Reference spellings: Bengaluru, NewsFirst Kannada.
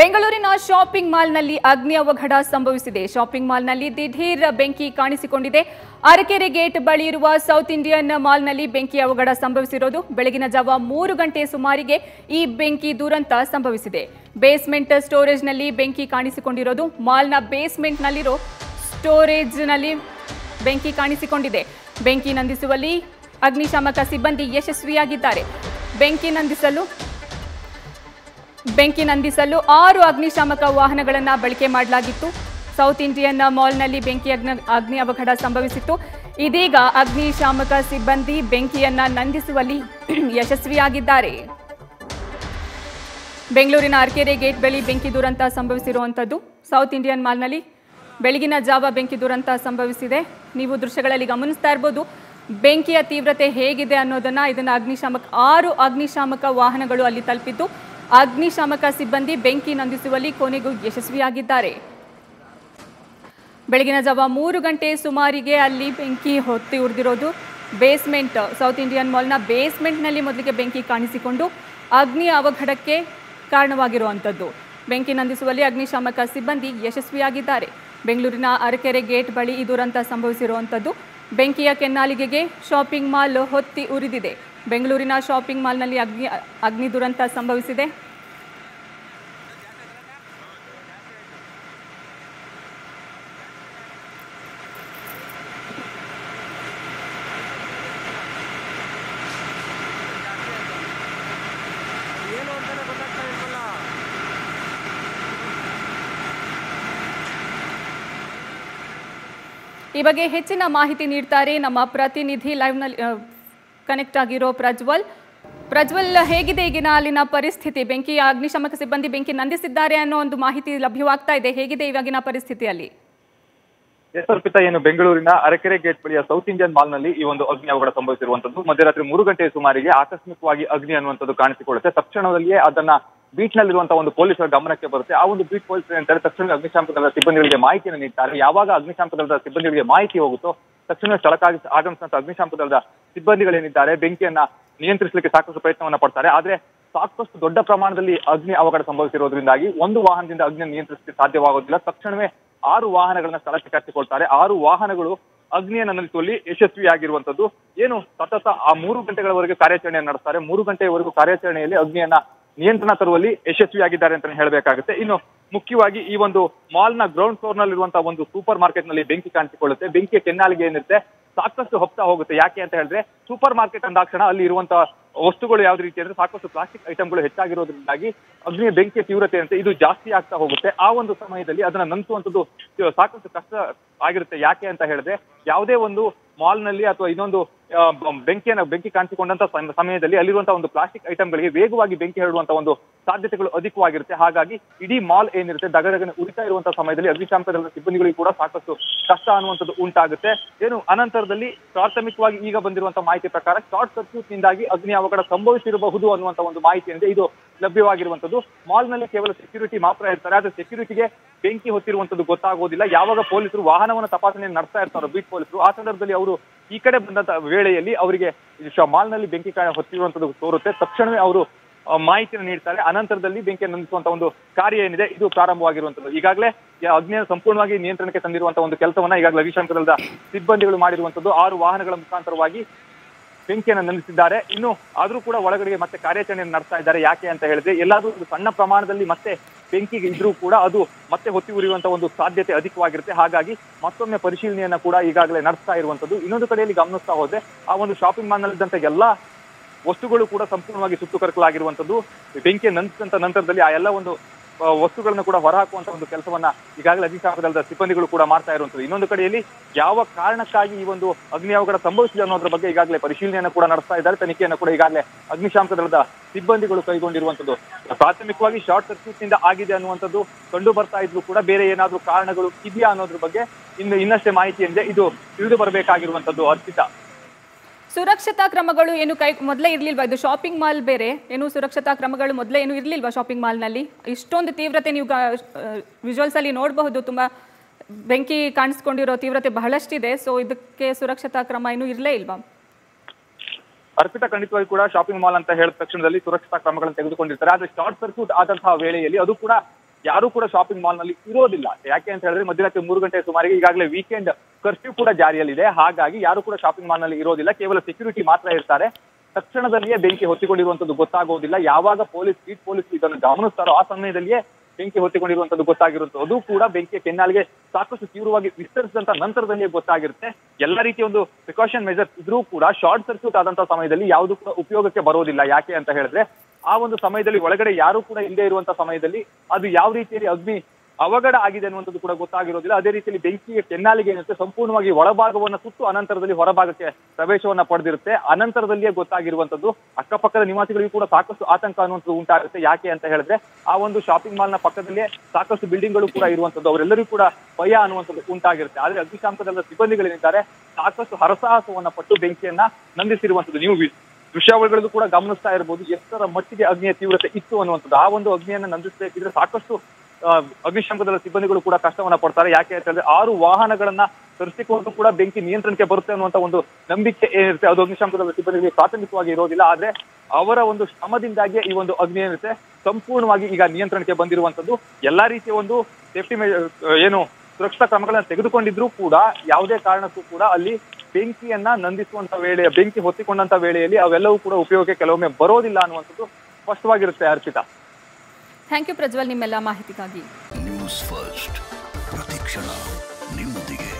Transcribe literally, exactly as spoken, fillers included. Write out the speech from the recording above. ಬೆಂಗಳೂರಿನ ಶಾಪಿಂಗ್ ಮಾಲ್ನಲ್ಲಿ ಅಗ್ನಿ ಅವಘಡ ಸಂಭವಿಸಿದೆ। ಶಾಪಿಂಗ್ ಮಾಲ್ನಲ್ಲಿ ದಿಢೀರ್ ಬೆಂಕಿ ಕಾಣಿಸಿಕೊಂಡಿದೆ। ಅರಕೆರೆ ಗೇಟ್ ಬಳಿ ಇರುವ ಸೌತ್ ಇಂಡಿಯನ್ ಮಾಲ್ನಲ್ಲಿ ಬೆಂಕಿ ಅವಘಡ ಸಂಭವಿಸಿರೋದು। ಬೆಳಗಿನ ಜಾವ ಮೂರು ಗಂಟೆ ಸುಮಾರಿಗೆ ಈ ಬೆಂಕಿ ದುರಂತ ಸಂಭವಿಸಿದೆ। ಬೇಸ್ಮೆಂಟ್ ಸ್ಟೋರೇಜ್ನಲ್ಲಿ ಬೆಂಕಿ ಕಾಣಿಸಿಕೊಂಡಿರೋದು। ಮಾಲ್ನ ಬೇಸ್ಮೆಂಟ್ನಲ್ಲಿರೋ ಸ್ಟೋರೇಜ್ನಲ್ಲಿ ಬೆಂಕಿ ಕಾಣಿಸಿಕೊಂಡಿದೆ। ಬೆಂಕಿ ನಂದಿಸುವಲ್ಲಿ ಅಗ್ನಿಶಾಮಕ ಸಿಬ್ಬಂದಿ ಯಶಸ್ವಿಯಾಗಿದ್ದಾರೆ। ಬೆಂಕಿ ನಂದಿಸಲು ಬೆಂಕಿ ನಂದಿಸಲು ಆರು ಅಗ್ನಿಶಾಮಕ ವಾಹನಗಳನ್ನು ಬಳಕೆ ಮಾಡಲಾಗಿತ್ತು। ಸೌತ್ ಇಂಡಿಯನ್ ಮಾಲ್ನಲ್ಲಿ ಬೆಂಕಿ ಅಗ್ನಿ ಅವಘಡ ಸಂಭವಿಸಿತ್ತು। ಇದೀಗ ಅಗ್ನಿಶಾಮಕ ಸಿಬ್ಬಂದಿ ಬೆಂಕಿಯನ್ನು ನಂದಿಸುವಲ್ಲಿ ಯಶಸ್ವಿಯಾಗಿದ್ದಾರೆ। ಬೆಂಗಳೂರಿನ ಅರಕೆರೆ ಗೇಟ್ ಬಳಿ ಬೆಂಕಿ ದುರಂತ ಸಂಭವಿಸಿರುವಂಥದ್ದು। ಸೌತ್ ಇಂಡಿಯನ್ ಮಾಲ್ನಲ್ಲಿ ಬೆಳಗಿನ ಜಾವ ಬೆಂಕಿ ದುರಂತ ಸಂಭವಿಸಿದೆ। ನೀವು ದೃಶ್ಯಗಳಲ್ಲಿ ಗಮನಿಸ್ತಾ ಇರ್ಬೋದು ಬೆಂಕಿಯ ತೀವ್ರತೆ ಹೇಗಿದೆ ಅನ್ನೋದನ್ನು। ಇದನ್ನು ಅಗ್ನಿಶಾಮಕ ಆರು ಅಗ್ನಿಶಾಮಕ ವಾಹನಗಳು ಅಲ್ಲಿ ತಲುಪಿದ್ದು ಅಗ್ನಿಶಾಮಕ ಸಿಬ್ಬಂದಿ ಬೆಂಕಿ ನಂದಿಸುವಲ್ಲಿ ಕೊನೆಗೂ ಯಶಸ್ವಿಯಾಗಿದ್ದಾರೆ। ಬೆಳಗಿನ ಜಾವ ಮೂರು ಗಂಟೆ ಸುಮಾರಿಗೆ ಅಲ್ಲಿ ಬೆಂಕಿ ಹೊತ್ತಿ ಉರಿದಿರೋದು। ಬೇಸ್ಮೆಂಟ್ ಸೌತ್ ಇಂಡಿಯನ್ ಮಾಲ್ನ ಬೇಸ್ಮೆಂಟ್ನಲ್ಲಿ ಮೊದಲಿಗೆ ಬೆಂಕಿ ಕಾಣಿಸಿಕೊಂಡು ಅಗ್ನಿ ಅವಘಡಕ್ಕೆ ಕಾರಣವಾಗಿರುವಂಥದ್ದು। ಬೆಂಕಿ ನಂದಿಸುವಲ್ಲಿ ಅಗ್ನಿಶಾಮಕ ಸಿಬ್ಬಂದಿ ಯಶಸ್ವಿಯಾಗಿದ್ದಾರೆ। ಬೆಂಗಳೂರಿನ ಅರಕೆರೆ ಗೇಟ್ ಬಳಿ ಈ ದುರಂತ ಸಂಭವಿಸಿರುವಂಥದ್ದು। ಬೆಂಕಿಯ ಕೆನ್ನಾಲಿಗೆಗೆ ಶಾಪಿಂಗ್ ಮಾಲ್ ಹೊತ್ತಿ ಉರಿದಿದೆ। ಬೆಂಗಳೂರಿನ ಶಾಪಿಂಗ್ ಮಾಲ್ನಲ್ಲಿ ಅಗ್ನಿ ಅಗ್ನಿ ದುರಂತ ಸಂಭವಿಸಿದೆ। ಈ ಬಗ್ಗೆ ಹೆಚ್ಚಿನ ಮಾಹಿತಿ ನೀಡ್ತಾರೆ ನಮ್ಮ ಪ್ರತಿನಿಧಿ ಲೈವ್ನಲ್ಲಿ ಕನೆಕ್ಟ್ ಆಗಿರೋ ಪ್ರಜ್ವಲ್. ಪ್ರಜ್ವಲ್, ಹೇಗಿದೆ ಈಗಿನ ಅಲ್ಲಿನ ಪರಿಸ್ಥಿತಿ? ಬೆಂಕಿ ಅಗ್ನಿಶಾಮಕ ಸಿಬ್ಬಂದಿ ಬೆಂಕಿ ನಂದಿಸಿದ್ದಾರೆ ಅನ್ನೋ ಒಂದು ಮಾಹಿತಿ ಲಭ್ಯವಾಗ್ತಾ ಇದೆ. ಹೇಗಿದೆ ಇವಾಗಿನ ಪರಿಸ್ಥಿತಿಯಲ್ಲಿ? ಎಸ್ ಅರ್ಪಿತಾ, ಏನು ಬೆಂಗಳೂರಿನ ಅರಕೆರೆ ಗೇಟ್ ಬಳಿಯ ಸೌತ್ ಇಂಡಿಯನ್ ಮಾಲ್ನಲ್ಲಿ ಈ ಒಂದು ಅಗ್ನಿ ಅವಘಡ ಸಂಭವಿಸಿರುವಂತದ್ದು ಮಧ್ಯರಾತ್ರಿ ಮೂರು ಗಂಟೆಯ ಸುಮಾರಿಗೆ ಆಕಸ್ಮಿಕವಾಗಿ ಅಗ್ನಿ ಅನ್ನುವಂಥದ್ದು ಕಾಣಿಸಿಕೊಳ್ಳುತ್ತೆ. ತಕ್ಷಣದಲ್ಲಿಯೇ ಅದನ್ನ ಬೀಟ್ ನಲ್ಲಿರುವಂತಹ ಒಂದು ಪೊಲೀಸರ ಗಮನಕ್ಕೆ ಬರುತ್ತೆ. ಆ ಒಂದು ಬೀಟ್ ಪೊಲೀಸರು ಏನಂತಾರೆ, ತಕ್ಷಣ ಅಗ್ನಿಶಾಮಕ ದಳದ ಸಿಬ್ಬಂದಿಗಳಿಗೆ ಮಾಹಿತಿಯನ್ನು ನೀಡ್ತಾರೆ. ಯಾವಾಗ ಅಗ್ನಿಶಾಮಕ ದಳದ ಸಿಬ್ಬಂದಿಗಳಿಗೆ ಮಾಹಿತಿ ಹೋಗುತ್ತೋ ತಕ್ಷಣ ಸ್ಥಳಕ್ಕಾಗಿ ಆಗಮಿಸಿದಂತಹ ಅಗ್ನಿಶಾಮಕ ದಳದ ಸಿಬ್ಬಂದಿಗಳೇನಿದ್ದಾರೆ ಬೆಂಕಿಯನ್ನ ನಿಯಂತ್ರಿಸಲಿಕ್ಕೆ ಸಾಕಷ್ಟು ಪ್ರಯತ್ನವನ್ನ ಪಡ್ತಾರೆ. ಆದ್ರೆ ಸಾಕಷ್ಟು ದೊಡ್ಡ ಪ್ರಮಾಣದಲ್ಲಿ ಅಗ್ನಿ ಅವಘಡ ಸಂಭವಿಸಿರುವುದರಿಂದಾಗಿ ಒಂದು ವಾಹನದಿಂದ ಅಗ್ನಿಯನ್ನು ನಿಯಂತ್ರಿಸಲಿಕ್ಕೆ ಸಾಧ್ಯವಾಗುವುದಿಲ್ಲ. ತಕ್ಷಣವೇ ಆರು ವಾಹನಗಳನ್ನ ಸ್ಥಳಕ್ಕೆ ಕರೆಸಿಕೊಳ್ತಾರೆ. ಆರು ವಾಹನಗಳು ಅಗ್ನಿಯನ್ನು ನಂದಿಸುವಲ್ಲಿ ಯಶಸ್ವಿಯಾಗಿರುವಂತದ್ದು. ಏನು ಸತತ ಆ ಮೂರು ಗಂಟೆಗಳವರೆಗೆ ಕಾರ್ಯಾಚರಣೆಯನ್ನು ನಡೆಸ್ತಾರೆ. ಮೂರು ಗಂಟೆಯವರೆಗೂ ಕಾರ್ಯಾಚರಣೆಯಲ್ಲಿ ಅಗ್ನಿಯನ್ನ ನಿಯಂತ್ರಣ ತರುವಲ್ಲಿ ಯಶಸ್ವಿಯಾಗಿದ್ದಾರೆ ಅಂತಾನೆ ಹೇಳಬೇಕಾಗುತ್ತೆ. ಇನ್ನು ಮುಖ್ಯವಾಗಿ ಈ ಒಂದು ಮಾಲ್ ನ ಗ್ರೌಂಡ್ ಫ್ಲೋರ್ ನಲ್ಲಿರುವಂತಹ ಒಂದು ಸೂಪರ್ ಮಾರ್ಕೆಟ್ ನಲ್ಲಿ ಬೆಂಕಿ ಕಾಣಿಸಿಕೊಳ್ಳುತ್ತೆ. ಬೆಂಕಿಯ ಕೆನ್ನಾಲಿಗೆ ಏನಿರುತ್ತೆ ಸಾಕಷ್ಟು ಹೊಪ್ತಾ ಹೋಗುತ್ತೆ. ಯಾಕೆ ಅಂತ ಹೇಳಿದ್ರೆ ಸೂಪರ್ ಮಾರ್ಕೆಟ್ ಅಂದಾಕ್ಷಣ ಅಲ್ಲಿ ಇರುವಂತಹ ವಸ್ತುಗಳು ಯಾವ ರೀತಿ ಅಂದ್ರೆ ಸಾಕಷ್ಟು ಪ್ಲಾಸ್ಟಿಕ್ ಐಟಮ್ಗಳು ಹೆಚ್ಚಾಗಿರೋದ್ರಿಂದಾಗಿ ಅಗ್ನಿಯ ಬೆಂಕಿಯ ತೀವ್ರತೆ ಅಂತೆ ಇದು ಜಾಸ್ತಿ ಆಗ್ತಾ ಹೋಗುತ್ತೆ. ಆ ಒಂದು ಸಮಯದಲ್ಲಿ ಅದನ್ನ ನಂಬಿಸುವಂಥದ್ದು ಸಾಕಷ್ಟು ಕಷ್ಟ ಆಗಿರುತ್ತೆ. ಯಾಕೆ ಅಂತ ಹೇಳಿದ್ರೆ ಯಾವುದೇ ಒಂದು ಮಾಲ್ ನಲ್ಲಿ ಅಥವಾ ಇನ್ನೊಂದು ಬೆಂಕಿಯನ್ನು ಬೆಂಕಿ ಕಾಣಿಸಿಕೊಂಡಂತ ಸಮಯದಲ್ಲಿ ಅಲ್ಲಿರುವಂತಹ ಒಂದು ಪ್ಲಾಸ್ಟಿಕ್ ಐಟಮ್ಗಳಿಗೆ ವೇಗವಾಗಿ ಬೆಂಕಿ ಹರಡುವಂತಹ ಒಂದು ಸಾಧ್ಯತೆಗಳು ಅಧಿಕವಾಗಿರುತ್ತೆ. ಹಾಗಾಗಿ ಇಡೀ ಮಾಲ್ ಏನಿರುತ್ತೆ ದಗದಗನೆ ಉರಿತಾ ಇರುವಂತಹ ಸಮಯದಲ್ಲಿ ಅಗ್ನಿಶಾಮಕ ದಳದ ಸಿಬ್ಬಂದಿಗಳಿಗೂ ಕೂಡ ಸಾಕಷ್ಟು ಕಷ್ಟ ಅನ್ನುವಂಥದ್ದು ಉಂಟಾಗುತ್ತೆ. ಏನು ಅನಂತರದಲ್ಲಿ ಪ್ರಾಥಮಿಕವಾಗಿ ಈಗ ಬಂದಿರುವಂತಹ ಮಾಹಿತಿ ಪ್ರಕಾರ ಶಾರ್ಟ್ ಸರ್ಕ್ಯೂಟ್ ನಿಂದಾಗಿ ಅಗ್ನಿ ಅವಘಡ ಸಂಭವಿಸಿರಬಹುದು ಅನ್ನುವಂತಹ ಒಂದು ಮಾಹಿತಿ ಏನಿದೆ ಇದು ಲಭ್ಯವಾಗಿರುವಂಥದ್ದು. ಮಾಲ್ ನಲ್ಲಿ ಕೇವಲ ಸೆಕ್ಯೂರಿಟಿ ಮಾತ್ರ ಇರ್ತಾರೆ. ಆದ್ರೆ ಸೆಕ್ಯೂರಿಟಿಗೆ ಬೆಂಕಿ ಹೊತ್ತಿರುವಂಥದ್ದು ಗೊತ್ತಾಗೋದಿಲ್ಲ. ಯಾವಾಗ ಪೊಲೀಸರು ವಾಹನವನ್ನು ತಪಾಸಣೆಯನ್ನು ನಡೆಸ್ತಾ ಇರ್ತಾರೋ ಬೀಟ್ ಪೊಲೀಸರು ಆ ಸಂದರ್ಭದಲ್ಲಿ ಅವರು ಈ ಕಡೆ ಬಂದಂತ ವೇಳೆಯಲ್ಲಿ ಅವರಿಗೆ ಮಾಲ್ ನಲ್ಲಿ ಬೆಂಕಿ ಹೊತ್ತಿರುವಂಥದ್ದು ತೋರುತ್ತೆ. ತಕ್ಷಣವೇ ಅವರು ಮಾಹಿತಿಯನ್ನು ನೀಡ್ತಾರೆ. ಅನಂತರದಲ್ಲಿ ಬೆಂಕಿಯನ್ನು ನಂದಿಸುವಂತಹ ಒಂದು ಕಾರ್ಯ ಏನಿದೆ ಇದು ಪ್ರಾರಂಭವಾಗಿರುವಂಥದ್ದು. ಈಗಾಗಲೇ ಅಗ್ನಿಯನ್ನು ಸಂಪೂರ್ಣವಾಗಿ ನಿಯಂತ್ರಣಕ್ಕೆ ತಂದಿರುವಂತಹ ಒಂದು ಕೆಲಸವನ್ನ ಈಗಾಗಲೇ ಅಗ್ನಿಶಾಮಕ ದಳದ ಸಿಬ್ಬಂದಿಗಳು ಮಾಡಿರುವಂಥದ್ದು. ಆರು ವಾಹನಗಳ ಮುಖಾಂತರವಾಗಿ ಬೆಂಕಿಯನ್ನು ನಂದಿಸಿದ್ದಾರೆ. ಇನ್ನು ಆದ್ರೂ ಕೂಡ ಒಳಗಡೆಗೆ ಮತ್ತೆ ಕಾರ್ಯಾಚರಣೆಯನ್ನು ನಡೆಸ್ತಾ ಇದ್ದಾರೆ. ಯಾಕೆ ಅಂತ ಹೇಳಿದ್ರೆ ಎಲ್ಲಾದ್ರೂ ಒಂದು ಸಣ್ಣ ಪ್ರಮಾಣದಲ್ಲಿ ಮತ್ತೆ ಬೆಂಕಿಗೆ ಇದ್ರೂ ಕೂಡ ಅದು ಮತ್ತೆ ಹೊತ್ತಿ ಉರಿಯುವಂತಹ ಒಂದು ಸಾಧ್ಯತೆ ಅಧಿಕವಾಗಿರುತ್ತೆ. ಹಾಗಾಗಿ ಮತ್ತೊಮ್ಮೆ ಪರಿಶೀಲನೆಯನ್ನ ಕೂಡ ಈಗಾಗಲೇ ನಡೆಸ್ತಾ ಇರುವಂತದ್ದು. ಇನ್ನೊಂದು ಕಡೆಯಲ್ಲಿ ಗಮನಿಸ್ತಾ ಹೋದ್ರೆ ಆ ಒಂದು ಶಾಪಿಂಗ್ ಮಾಲ್ ನಲ್ಲಿದ್ದಂತ ಎಲ್ಲಾ ವಸ್ತುಗಳು ಕೂಡ ಸಂಪೂರ್ಣವಾಗಿ ಸುತ್ತು ಕರಕಲಾಗಿರುವಂತದ್ದು. ಬೆಂಕಿಯ ನಂತರ ನಂತರದಲ್ಲಿ ಆ ಎಲ್ಲ ಒಂದು ವಸ್ತುಗಳನ್ನು ಕೂಡ ಹೊರಹಾಕುವಂತ ಒಂದು ಕೆಲಸವನ್ನ ಈಗಾಗಲೇ ಅಗ್ನಿಶಾಮಕ ದಳದ ಸಿಬ್ಬಂದಿಗಳು ಕೂಡ ಮಾಡ್ತಾ ಇರುವಂತದ್ದು. ಇನ್ನೊಂದು ಕಡೆಯಲ್ಲಿ ಯಾವ ಕಾರಣಕ್ಕಾಗಿ ಈ ಒಂದು ಅಗ್ನಿ ಅವಘಡ ಸಂಭವಿಸಿದೆ ಅನ್ನೋದ್ರ ಬಗ್ಗೆ ಈಗಾಗಲೇ ಪರಿಶೀಲನೆಯನ್ನು ಕೂಡ ನಡೆಸ್ತಾ ಇದ್ದಾರೆ. ತನಿಖೆಯನ್ನು ಕೂಡ ಈಗಾಗಲೇ ಅಗ್ನಿಶಾಮಕ ದಳದ ಸಿಬ್ಬಂದಿಗಳು ಕೈಗೊಂಡಿರುವಂತದ್ದು. ಪ್ರಾಥಮಿಕವಾಗಿ ಶಾರ್ಟ್ ಸರ್ಕ್ಯೂಟ್ ನಿಂದ ಆಗಿದೆ ಅನ್ನುವಂಥದ್ದು ಕಂಡು ಬರ್ತಾ ಇದ್ರು ಕೂಡ ಬೇರೆ ಏನಾದ್ರೂ ಕಾರಣಗಳು ಇದೆಯಾ ಅನ್ನೋದ್ರ ಬಗ್ಗೆ ಇನ್ನು ಇನ್ನಷ್ಟೇ ಮಾಹಿತಿ ಏನಿದೆ ಇದು ತಿಳಿದು ಬರಬೇಕಾಗಿರುವಂತದ್ದು. ಅರ್ಪಿತಾ, ಸುರಕ್ಷತಾ ಕ್ರಮಗಳು ಏನು ಕೈ ಮೊದಲೇ ಇರಲಿಲ್ವಾ? ಇದು ಶಾಪಿಂಗ್ ಮಾಲ್ ಬೇರೆ, ಏನು ಸುರಕ್ಷತಾ ಕ್ರಮಗಳು ಮೊದಲೇ ಏನು ಇರಲಿಲ್ವಾ ಶಾಪಿಂಗ್ ಮಾಲ್ನಲ್ಲಿ? ಇಷ್ಟೊಂದು ತೀವ್ರತೆ ನೀವು ವಿಜುವಲ್ಸ್ ಅಲ್ಲಿ ನೋಡಬಹುದು. ತುಂಬ ಬೆಂಕಿ ಕಾಣಿಸ್ಕೊಂಡಿರೋ ತೀವ್ರತೆ ಬಹಳಷ್ಟಿದೆ. ಸೊ ಇದಕ್ಕೆ ಸುರಕ್ಷತಾ ಕ್ರಮ ಏನು ಇರಲೇ ಇಲ್ವಾ? ಅರ್ಪಿತ, ಖಂಡಿತವಾಗಿ ಕೂಡ ಶಾಪಿಂಗ್ ಮಾಲ್ ಅಂತ ಹೇಳಿದ ತಕ್ಷಣದಲ್ಲಿ ಸುರಕ್ಷತಾ ಕ್ರಮಗಳನ್ನು ತೆಗೆದುಕೊಂಡಿರ್ತಾರೆ. ಆದರೆ ಶಾರ್ಟ್ ಸರ್ಕ್ಯೂಟ್ ಆದಂತಹ ವೇಳೆಯಲ್ಲಿ ಅದು ಕೂಡ ಯಾರು ಕೂಡ ಶಾಪಿಂಗ್ ಮಾಲ್ ನಲ್ಲಿ ಇರೋದಿಲ್ಲ. ಯಾಕೆ ಅಂತ ಹೇಳಿದ್ರೆ ಮಧ್ಯರಾತ್ರಿ ಮೂರು ಗಂಟೆ ಸುಮಾರಿಗೆ ಈಗಾಗಲೇ ವೀಕೆಂಡ್ ಕರ್ಫ್ಯೂ ಕೂಡ ಜಾರಿಯಲ್ಲಿದೆ. ಹಾಗಾಗಿ ಯಾರು ಕೂಡ ಶಾಪಿಂಗ್ ಮಾಲ್ ನಲ್ಲಿ ಇರೋದಿಲ್ಲ, ಕೇವಲ ಸೆಕ್ಯೂರಿಟಿ ಮಾತ್ರ ಇರ್ತಾರೆ. ತಕ್ಷಣದಲ್ಲಿಯೇ ಬೆಂಕಿ ಹೊತ್ತಿಕೊಂಡಿರುವಂತದ್ದು ಗೊತ್ತಾಗೋದಿಲ್ಲ. ಯಾವಾಗ ಪೊಲೀಸ್ ಸ್ಟ್ರೀಟ್ ಪೊಲೀಸ್ ಇದನ್ನು ಗಮನಿಸ್ತಾರೋ ಆ ಸಮಯದಲ್ಲಿಯೇ ಬೆಂಕಿ ಹೊತ್ತಿಕೊಂಡಿರುವಂತದ್ದು ಗೊತ್ತಾಗಿರುತ್ತೆ. ಅದು ಕೂಡ ಬೆಂಕಿಯ ಕೆನ್ನಾಲಿಗೆ ಸಾಕಷ್ಟು ತೀವ್ರವಾಗಿ ವಿಸ್ತರಿಸಿದಂತ ನಂತರದಲ್ಲಿಯೇ ಗೊತ್ತಾಗಿರುತ್ತೆ. ಎಲ್ಲ ರೀತಿಯ ಒಂದು ಪ್ರಿಕಾಷನ್ ಮೆಜರ್ಸ್ ಇದ್ರೂ ಕೂಡ ಶಾರ್ಟ್ ಸರ್ಕ್ಯೂಟ್ ಆದಂತಹ ಸಮಯದಲ್ಲಿ ಯಾವುದು ಕೂಡ ಉಪಯೋಗಕ್ಕೆ ಬರೋದಿಲ್ಲ. ಯಾಕೆ ಅಂತ ಹೇಳಿದ್ರೆ ಆ ಒಂದು ಸಮಯದಲ್ಲಿ ಒಳಗಡೆ ಯಾರು ಕೂಡ ಇಲ್ಲದೆ ಇರುವಂತಹ ಸಮಯದಲ್ಲಿ ಅದು ಯಾವ ರೀತಿಯಲ್ಲಿ ಅಗ್ನಿ ಅವಘಡ ಆಗಿದೆ ಅನ್ನುವಂಥದ್ದು ಕೂಡ ಗೊತ್ತಾಗಿರೋದಿಲ್ಲ. ಅದೇ ರೀತಿಯಲ್ಲಿ ಬೆಂಕಿಯ ಕೆನ್ನಾಲಿಗೆ ಏನಿರುತ್ತೆ ಸಂಪೂರ್ಣವಾಗಿ ಒಳಭಾಗವನ್ನು ಸುತ್ತು ಅನಂತರದಲ್ಲಿ ಹೊರಭಾಗಕ್ಕೆ ಪ್ರವೇಶವನ್ನ ಪಡೆದಿರುತ್ತೆ. ಅನಂತರದಲ್ಲಿಯೇ ಗೊತ್ತಾಗಿರುವಂತದ್ದು ಅಕ್ಕಪಕ್ಕದ ನಿವಾಸಿಗಳಿಗೂ ಕೂಡ ಸಾಕಷ್ಟು ಆತಂಕ ಅನ್ನುವಂಥದ್ದು ಉಂಟಾಗುತ್ತೆ. ಯಾಕೆ ಅಂತ ಹೇಳಿದ್ರೆ ಆ ಒಂದು ಶಾಪಿಂಗ್ ಮಾಲ್ ನ ಪಕ್ಕದಲ್ಲೇ ಸಾಕಷ್ಟು ಬಿಲ್ಡಿಂಗ್ ಗಳು ಕೂಡ ಇರುವಂತದ್ದು, ಅವರೆಲ್ಲರಿಗೂ ಕೂಡ ಭಯ ಅನ್ನುವಂಥದ್ದು ಉಂಟಾಗಿರುತ್ತೆ. ಆದ್ರೆ ಅಗ್ನಿಶಾಮಕ ದಳದ ಸಿಬ್ಬಂದಿಗಳಿದ್ದಾರೆ ಸಾಕಷ್ಟು ಹರಸಾಹಸವನ್ನ ಪಟ್ಟು ಬೆಂಕಿಯನ್ನ ನಂದಿಸಿರುವಂತದ್ದು ನೀವು ದೃಶ್ಯಾವಳಿಗಳಲ್ಲೂ ಕೂಡ ಗಮನಿಸ್ತಾ ಇರಬಹುದು. ಎಷ್ಟರ ಮಟ್ಟಿಗೆ ಅಗ್ನಿಯ ತೀವ್ರತೆ ಇತ್ತು ಅನ್ನುವಂಥದ್ದು. ಆ ಒಂದು ಅಗ್ನಿಯನ್ನ ನಂದಿಸಬೇಕಿದ್ರೆ ಸಾಕಷ್ಟು ಅಗ್ನಿಶಾಮಕ ದಳದ ಸಿಬ್ಬಂದಿಗಳು ಕೂಡ ಕಷ್ಟವನ್ನ ಪಡ್ತಾರೆ. ಯಾಕೆ ಅಂತ ಹೇಳಿದ್ರೆ ಆರು ವಾಹನಗಳನ್ನ ತರಿಸಿಕೊಂಡು ಕೂಡ ಬೆಂಕಿ ನಿಯಂತ್ರಣಕ್ಕೆ ಬರುತ್ತೆ ಅನ್ನುವಂತ ಒಂದು ನಂಬಿಕೆ ಏನಿರುತ್ತೆ ಅದು ಅಗ್ನಿಶಾಮಕ ದಳದ ಸಿಬ್ಬಂದಿಗಳಿಗೆ ಪ್ರಾಥಮಿಕವಾಗಿ ಇರೋದಿಲ್ಲ. ಆದ್ರೆ ಅವರ ಒಂದು ಶ್ರಮದಿಂದಾಗಿಯೇ ಈ ಒಂದು ಅಗ್ನಿ ಏನಿರುತ್ತೆ ಸಂಪೂರ್ಣವಾಗಿ ಈಗ ನಿಯಂತ್ರಣಕ್ಕೆ ಬಂದಿರುವಂತದ್ದು. ಎಲ್ಲಾ ರೀತಿಯ ಒಂದು ಸೇಫ್ಟಿ ಏನು ಸುರಕ್ಷತಾ ಕ್ರಮಗಳನ್ನ ತೆಗೆದುಕೊಂಡಿದ್ರು ಕೂಡ ಯಾವುದೇ ಕಾರಣಕ್ಕೂ ಕೂಡ ಅಲ್ಲಿ ಬೆಂಕಿಯನ್ನ ನಂದಿಸುವಂತ ವೇಳೆ ಬೆಂಕಿ ಹೊತ್ತಿಕೊಂಡಂತ ವೇಳೆಯಲ್ಲಿ ಅವೆಲ್ಲವೂ ಕೂಡ ಉಪಯೋಗಕ್ಕೆ ಕೆಲವೊಮ್ಮೆ ಬರೋದಿಲ್ಲ ಅನ್ನುವಂಥದ್ದು ಸ್ಪಷ್ಟವಾಗಿರುತ್ತೆ. ಅರ್ಪಿತಾ, ಥ್ಯಾಂಕ್ ಯು ಪ್ರಜ್ವಲ್ ನಿಮ್ಮೆಲ್ಲ ಮಾಹಿತಿಗಾಗಿ. ನ್ಯೂಸ್ ಫಸ್ಟ್ ಪ್ರತಿಕ್ಷಣ ನಿಮ್ಮೊಂದಿಗೆ.